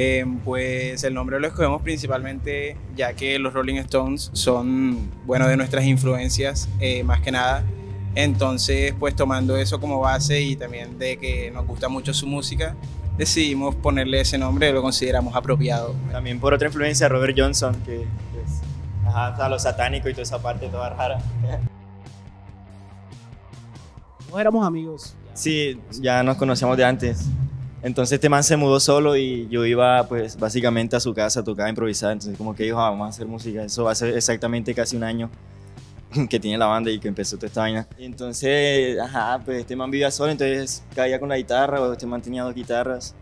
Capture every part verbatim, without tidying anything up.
Eh, pues el nombre lo escogemos principalmente ya que los Rolling Stones son, bueno, de nuestras influencias eh, más que nada. Entonces, pues tomando eso como base y también de que nos gusta mucho su música, decidimos ponerle ese nombre, lo consideramos apropiado. También por otra influencia, Robert Johnson, que pues, ajá, hasta lo satánico y toda esa parte toda rara. No éramos amigos. Sí, ya nos conocíamos de antes. Entonces este man se mudó solo y yo iba pues básicamente a su casa, tocaba improvisar, entonces como que dijo, ah, vamos a hacer música. Eso hace exactamente casi un año que tiene la banda y que empezó toda esta vaina. Y entonces, ajá, pues este man vivía solo, entonces caía con la guitarra, o este man tenía dos guitarras,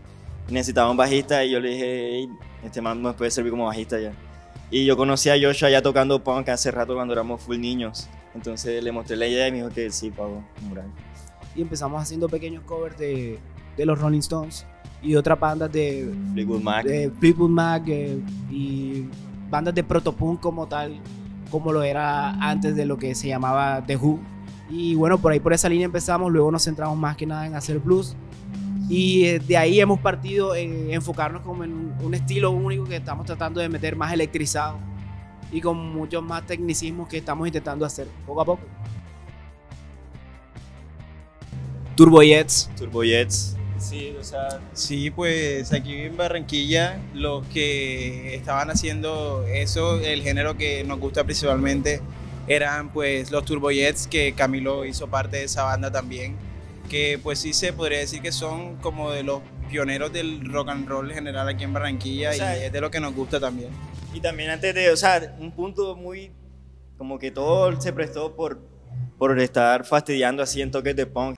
necesitaba un bajista y yo le dije, hey, este man nos puede servir como bajista ya. Y yo conocí a Joshua ya tocando punk hace rato cuando éramos full niños, entonces le mostré la idea y me dijo que sí, pago un mural. Y empezamos haciendo pequeños covers de... de los Rolling Stones y otras bandas de Fleetwood Mac, de Fleetwood Mac eh, y bandas de protopunk como tal, como lo era antes de lo que se llamaba The Who. Y bueno, por ahí por esa línea empezamos, luego nos centramos más que nada en hacer blues y eh, de ahí hemos partido en enfocarnos como en un estilo único que estamos tratando de meter más electrizado y con muchos más tecnicismos que estamos intentando hacer poco a poco. Turbojets. Turbojets. Sí, o sea, sí, pues aquí en Barranquilla los que estaban haciendo eso, el género que nos gusta principalmente eran pues los Turbojets, que Camilo hizo parte de esa banda también, que pues sí se podría decir que son como de los pioneros del rock and roll en general aquí en Barranquilla, o sea, y es de lo que nos gusta también. Y también antes de, o sea, un punto muy, como que todo se prestó por, por estar fastidiando así en toques de punk.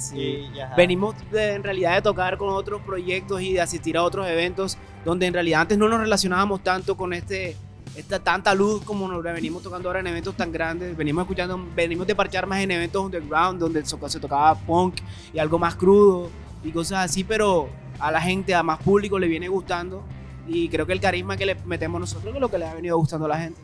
Sí. Y, venimos de, en realidad de tocar con otros proyectos y de asistir a otros eventos donde en realidad antes no nos relacionábamos tanto con este, esta tanta luz como nos venimos tocando ahora en eventos tan grandes. Venimos escuchando, venimos de parchar más en eventos underground donde se tocaba punk y algo más crudo y cosas así, pero a la gente, a más público le viene gustando y creo que el carisma que le metemos nosotros es lo que le ha venido gustando a la gente.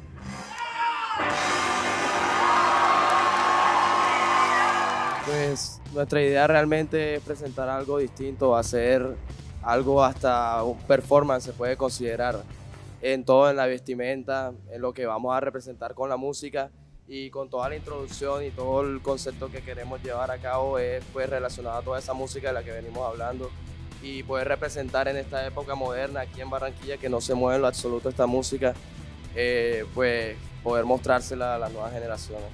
Pues nuestra idea realmente es presentar algo distinto, hacer algo hasta un performance se puede considerar en todo, en la vestimenta, en lo que vamos a representar con la música y con toda la introducción y todo el concepto que queremos llevar a cabo es pues relacionado a toda esa música de la que venimos hablando y poder representar en esta época moderna aquí en Barranquilla que no se mueve en lo absoluto esta música, eh, pues poder mostrársela a las nuevas generaciones.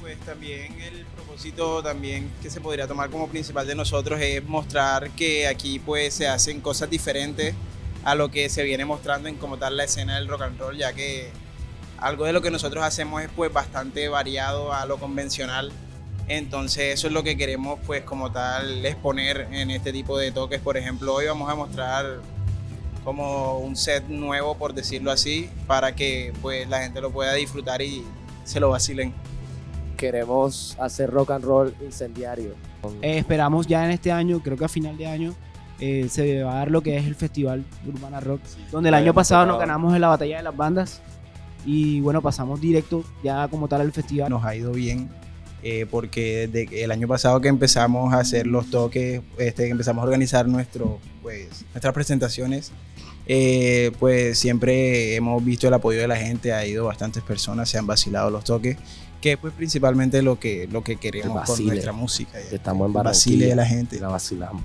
Pues también el propósito también que se podría tomar como principal de nosotros es mostrar que aquí pues se hacen cosas diferentes a lo que se viene mostrando en como tal la escena del rock and roll, ya que algo de lo que nosotros hacemos es pues bastante variado a lo convencional, entonces eso es lo que queremos pues como tal exponer en este tipo de toques. Por ejemplo, hoy vamos a mostrar como un set nuevo, por decirlo así, para que pues la gente lo pueda disfrutar y se lo vacilen. Queremos hacer rock and roll incendiario. Eh, esperamos ya en este año, creo que a final de año, eh, se va a dar lo que es el festival Urbana Rock, sí, donde el año pasado nos ganamos en la batalla de las bandas y bueno, pasamos directo ya como tal al festival. Nos ha ido bien eh, porque desde el año pasado que empezamos a hacer los toques, este, que empezamos a organizar nuestro, pues, nuestras presentaciones, eh, pues siempre hemos visto el apoyo de la gente, ha ido bastantes personas, se han vacilado los toques, que es pues principalmente lo que, lo que queremos con nuestra música. Ya. Estamos en Barranquilla, la gente. La vacilamos.